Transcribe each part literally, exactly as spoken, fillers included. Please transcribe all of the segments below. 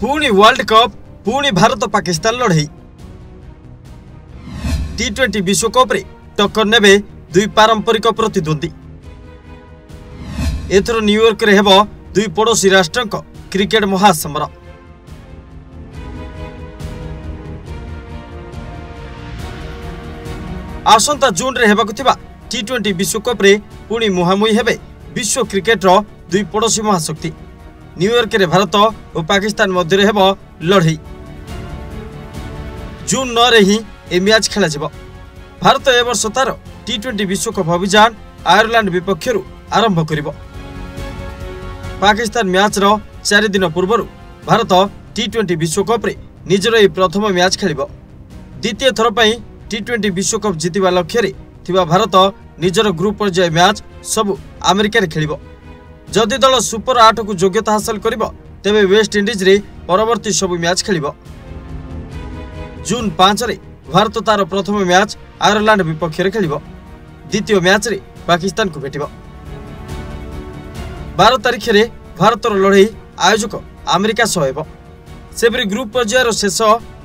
पुणी world cup पुणी भारत पाकिस्तान लड़ई टी ट्वेंटी विश्वकप टक्कर नेबे दुई पारंपरिक प्रतिद्वंदी। एथर न्यूयॉर्क रे हेबो दुई पड़ोशी राष्ट्र क्रिकेट महासमर। आसंता जून रे हेबाकु थिबा टी ट्वेंटी विश्वकप रे पुणी मुहामुही हेबे विश्व क्रिकेट रो दुई पड़ोशी महाशक्ति। न्यूयॉर्क रे भारत और पाकिस्तान मध्य हेबो लड़ई। जून नौ रे ही ए मैच खेला जिवो। भारत ए वर्ष तार टी ट्वेंटी विश्वकप अभियान आयरलैंड विपक्षर आरंभ करिबो। पाकिस्तान मैच रो चार दिन पूर्व भारत टी ट्वेंटी विश्वकप रे निजर ए प्रथम मैच खेलिबो। द्वितीय थर पई टी ट्वेंटी विश्वकप जितिबा लक्ष्य रे थिबा भारत निजर ग्रुप पर्याय मैच सब अमेरिका रे खेलिबो। जदि दल सुपर आठ को योग्यता हासिल करिबो तबे वेस्ट इंडीज रे परवर्ती सब मैच खेलिबो। जून पाँच रे भारत तार प्रथम मैच आयरलैंड विपक्ष रे खेलिबो। द्वितीय मैच रे पाकिस्तान को भेटिबो। बारह तारीख रे भारत लड़ई आयोजक अमेरिका सह। सेपरी ग्रुप पर्यायर शेष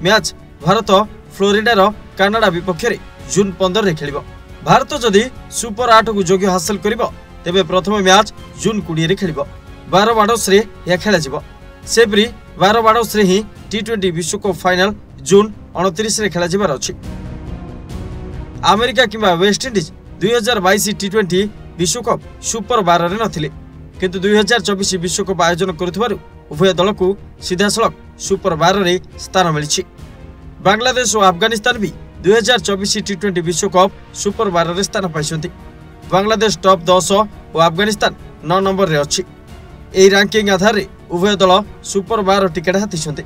मैच भारत फ्लोरिडार कानाडा विपक्ष रे जून पंद्रह खेल। भारत जदि सुपर आठ को योग्य हासिल कर तेबे प्रथम मैच जून बीस रे खेल। बारवाडोस रे यह खेल। सेपरी बारवाडोस रे ही टी ट्वेंटी विश्वकप फाइनाल जून उनतीस रे खेल अच्छी। अमेरिका किंवा वेस्टइंडीज दुई हजार बैश टी ट्वेंटी विश्वकप सुपर बारह रे नथिले किंतु दुई हजार चौबीस विश्वकप आयोजन करुथिबारु उभय दल को सीधासलख सुपर बारह रे स्थान मिली। बांग्लादेश और अफगानिस्तान भी दुई हजार चौबीस टी ट्वेंटी विश्वकप सुपर बारह रे स्थान पाइछन्ति। बांग्लादेश टॉप दस और अफगानिस्तान नौ नंबर रे अछि। एही रैंकिंग आधार रे उभय दल सुपर बारह टिकेट हाथिछन्ति।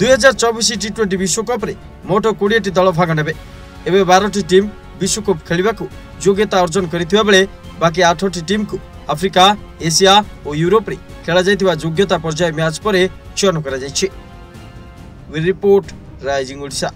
दुई हजार चौबीस टी ट्वेंटी विश्वकप रे मोट बीस टी दल भाग नेबे। एबे बारह टी टीम विश्वकप खेलिबाकू योग्यता अर्जन करिथिबा बेले बाकी आठ टी टीम को अफ्रीका, एशिया और यूरोप रे खेला जायतिबा योग्यता पर्याय मैच पर चयन करा जायछि। Report rising Odisha.